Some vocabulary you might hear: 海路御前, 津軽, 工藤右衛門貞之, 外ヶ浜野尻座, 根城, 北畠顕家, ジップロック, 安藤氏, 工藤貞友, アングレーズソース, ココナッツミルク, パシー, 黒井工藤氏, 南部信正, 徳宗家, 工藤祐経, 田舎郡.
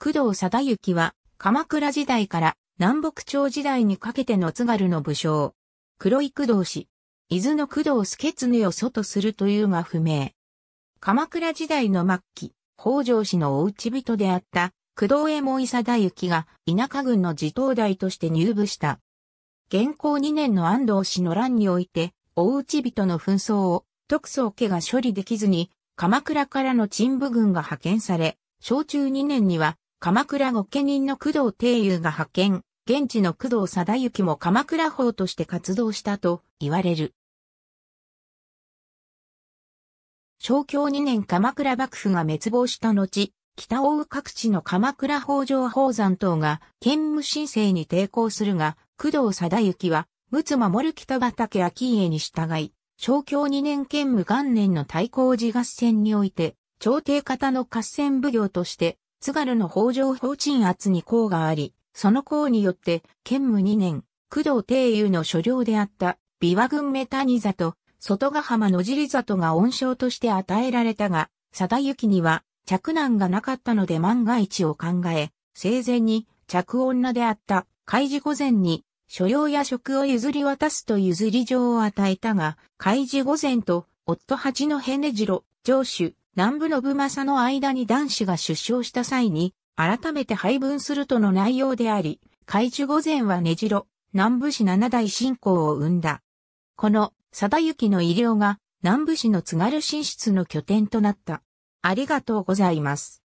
工藤貞之は、鎌倉時代から南北朝時代にかけての津軽の武将。黒井工藤氏。伊豆の工藤祐経を祖とするというが不明。鎌倉時代の末期、北条氏のお内人であった、工藤右衛門貞之が田舎郡の地頭代として入部した。元弘2年の安藤氏の乱において、お内人の紛争を、徳宗家が処理できずに、鎌倉からの陳部軍が派遣され、正中2年には、鎌倉御家人の工藤貞友が派遣、現地の工藤貞之も鎌倉砲として活動したと言われる。正享2年鎌倉幕府が滅亡した後、北奥各地の鎌倉北条宝山等が建武新政に抵抗するが、工藤貞之は、陸奥守北畠顕家に従い、正享2年建武元年の太閤寺合戦において、朝廷方の合戦奉行として、津軽の北条方鎮圧に功があり、その功によって、建武2年、工藤貞友の所領であった、琵琶郡目谷座と、外ヶ浜野尻座とが恩賞として与えられたが、貞之には、嫡男がなかったので万が一を考え、生前に、嫡女であった、海路御前に、所領や職を譲り渡すと譲り状を与えたが、海路御前と、夫八戸根城、城主、南部信正の間に男子が出生した際に、改めて配分するとの内容であり、海路御前は根城、南部氏七代信仰を生んだ。この、貞之の遺領が、南部氏の津軽進出の拠点となった。ありがとうございます。